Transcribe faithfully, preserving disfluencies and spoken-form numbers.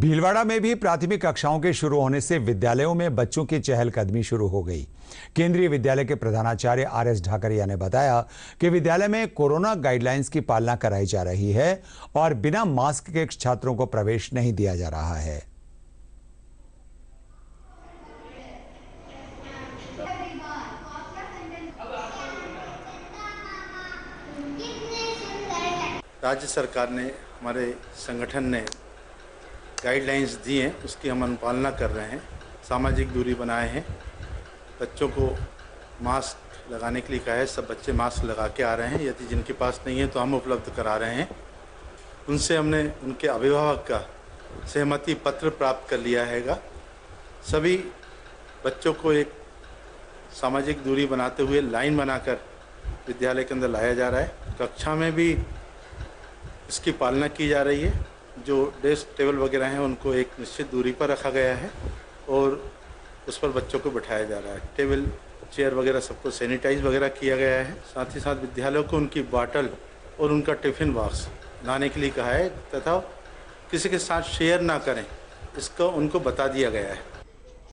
भीलवाड़ा में भी प्राथमिक कक्षाओं के शुरू होने से विद्यालयों में बच्चों की चहलकदमी शुरू हो गई। केंद्रीय विद्यालय के प्रधानाचार्य आर एस ढाकरियां ने बताया कि विद्यालय में कोरोना गाइडलाइंस की पालना कराई जा रही है और बिना मास्क के छात्रों को प्रवेश नहीं दिया जा रहा है। राज्य सरकार ने, हमारे संगठन ने गाइडलाइंस दी हैं, उसकी हम अनुपालना कर रहे हैं। सामाजिक दूरी बनाए हैं, बच्चों को मास्क लगाने के लिए कहा है। सब बच्चे मास्क लगा के आ रहे हैं। यदि जिनके पास नहीं है तो हम उपलब्ध करा रहे हैं। उनसे हमने उनके अभिभावक का सहमति पत्र प्राप्त कर लिया हैगा। सभी बच्चों को एक सामाजिक दूरी बनाते हुए लाइन बनाकर विद्यालय के अंदर लाया जा रहा है। कक्षा में भी इसकी पालना की जा रही है। जो डेस्क टेबल वगैरह हैं उनको एक निश्चित दूरी पर रखा गया है और उस पर बच्चों को बिठाया जा रहा है। टेबल चेयर वगैरह सबको सैनिटाइज वगैरह किया गया है। साथ ही साथ विद्यालयों को उनकी बॉटल और उनका टिफ़िन बॉक्स लाने के लिए कहा है तथा किसी के साथ शेयर ना करें, इसका उनको बता दिया गया है।